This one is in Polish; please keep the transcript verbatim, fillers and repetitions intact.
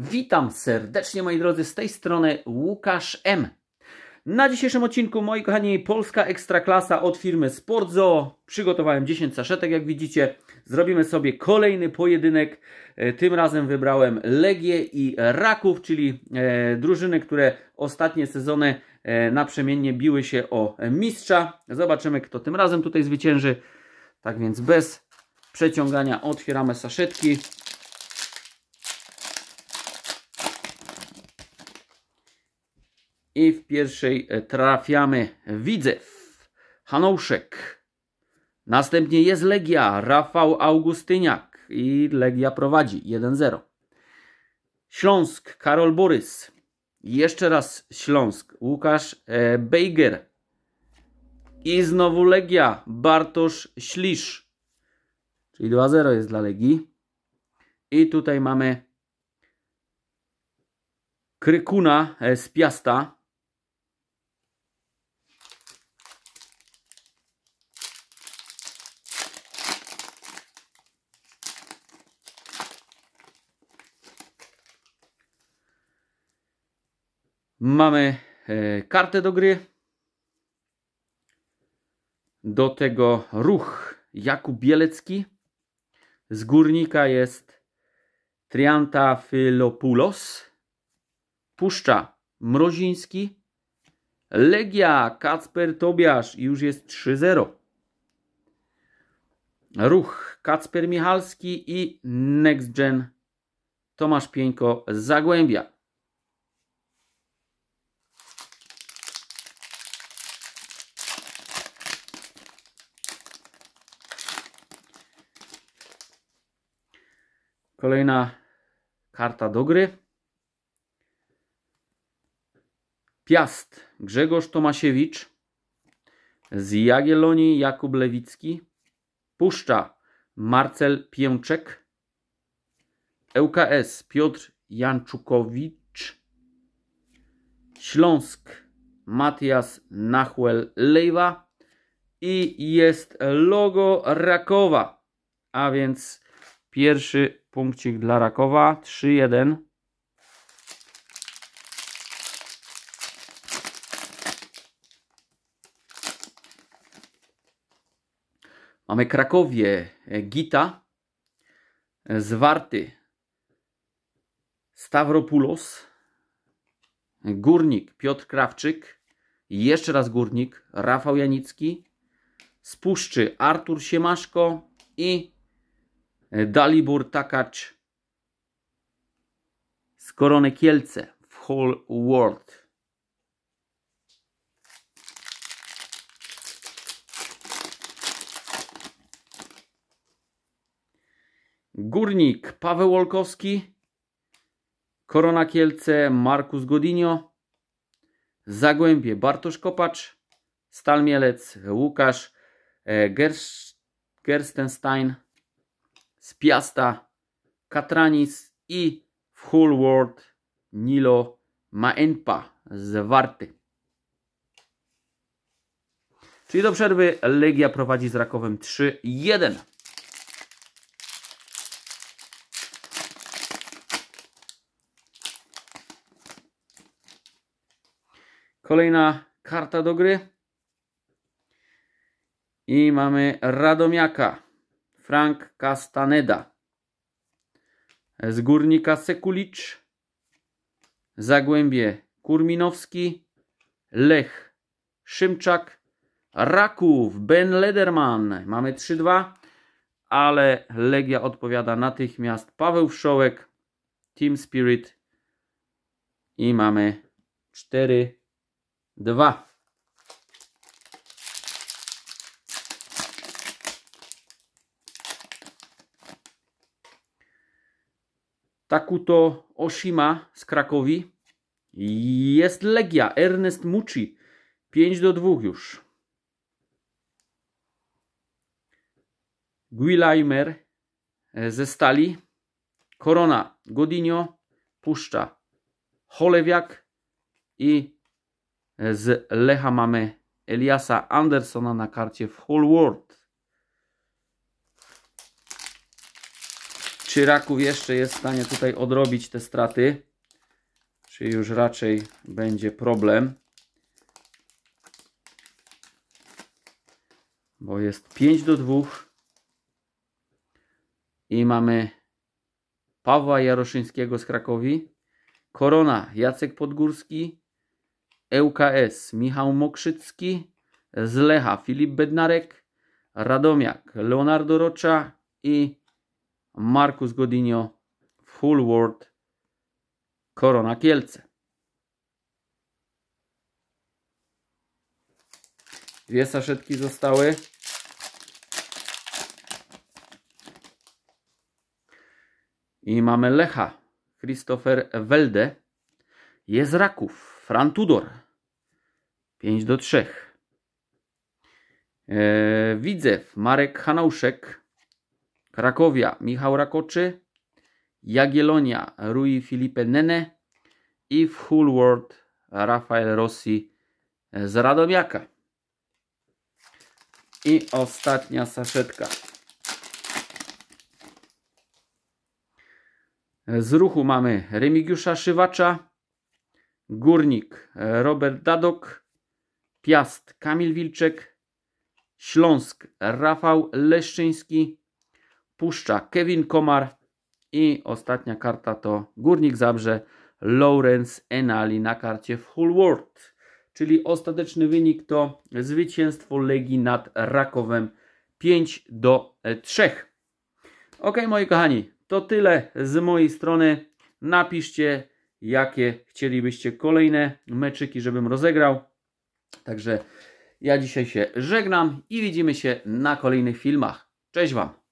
Witam serdecznie, moi drodzy, z tej strony Łukasz M. Na dzisiejszym odcinku, moi kochani, Polska Ekstraklasa od firmy SportZoo. Przygotowałem dziesięć saszetek, jak widzicie. Zrobimy sobie kolejny pojedynek. Tym razem wybrałem Legię i Raków, czyli drużyny, które ostatnie sezony naprzemiennie biły się o mistrza. Zobaczymy, kto tym razem tutaj zwycięży. Tak więc bez przeciągania otwieramy saszetki. I w pierwszej trafiamy Widzew, Hanuszek. Następnie jest Legia, Rafał Augustyniak i Legia prowadzi jeden zero. Śląsk, Karol Borys. Jeszcze raz Śląsk, Łukasz Bejger. I znowu Legia, Bartosz Ślisz. Czyli dwa zero jest dla Legii. I tutaj mamy Krykuna z Piasta. Mamy e, kartę do gry. Do tego ruch Jakub Bielecki. Z Górnika jest Triantafilopulos. Puszcza Mroziński. Legia Kacper Tobiasz. Już jest trzy zero. Ruch Kacper Michalski i Next Gen Tomasz Pieńko z Zagłębia. Kolejna karta do gry. Piast Grzegorz Tomasiewicz. Z Jagiellonii Jakub Lewicki. Puszcza Marcel Pięczek. ŁKS Piotr Janczukowicz. Śląsk Matias Nahuel Lejwa. I jest logo Rakowa. A więc pierwszy punkcik dla Rakowa. trzy jeden. Mamy Krakowie Gita. Z Warty Stawropulos. Górnik Piotr Krawczyk. Jeszcze raz Górnik Rafał Janicki. Z Puszczy Artur Siemaszko i Dalibor Takacz z Korony Kielce w Whole World. Górnik Paweł Olkowski. Korona Kielce Markus Godinho. Zagłębie Bartosz Kopacz. Stal Mielec Łukasz Gerstenstein. Z Piasta Katranis i w Whole World Nilo Maenpa z Warty. Czyli do przerwy Legia prowadzi z Rakowem trzy jeden. Kolejna karta do gry. I mamy Radomiaka. Frank Castaneda. Z Górnika Sekulicz. Zagłębie Kurminowski. Lech Szymczak. Raków Ben Lederman. Mamy trzy dwa. Ale Legia odpowiada natychmiast. Paweł Wszołek. Team Spirit. I mamy cztery dwa. Takuto Oshima z Krakowi. Jest Legia. Ernest Mucci. pięć do dwóch już. Guilaimer ze Stali. Korona Godinho. Puszcza Cholewiak. I z Lecha mamy Eliasa Andersona na karcie w Whole World. czy Raków jeszcze jest w stanie tutaj odrobić te straty, czy już raczej będzie problem. Bo jest pięć do dwóch i mamy Pawła Jaroszyńskiego z Krakowi, Korona Jacek Podgórski, ŁKS Michał Mokrzycki, z Lecha Filip Bednarek, Radomiak Leonardo Rocza i Markus Godinho Full World Korona Kielce. Dwie saszetki zostały. I mamy Lecha Christopher Welde. Jest Raków Fran Tudor pięć do trzech. Eee, Widzew Marek Hanuszek, Krakowia Michał Rakoczy, Jagiellonia Rui Filipe Nene i w Hull World Rafael Rossi z Radomiaka. I ostatnia saszetka. Z Ruchu mamy Remigiusza Szywacza, Górnik Robert Dadok, Piast Kamil Wilczek, Śląsk Rafał Leszczyński, Puszcza Kevin Komar i ostatnia karta to Górnik Zabrze Lawrence Enali na karcie Full World. Czyli ostateczny wynik to zwycięstwo Legii nad Rakowem pięć do trzech. Ok, moi kochani, to tyle z mojej strony. Napiszcie, jakie chcielibyście kolejne meczyki, żebym rozegrał. Także ja dzisiaj się żegnam i widzimy się na kolejnych filmach. Cześć Wam!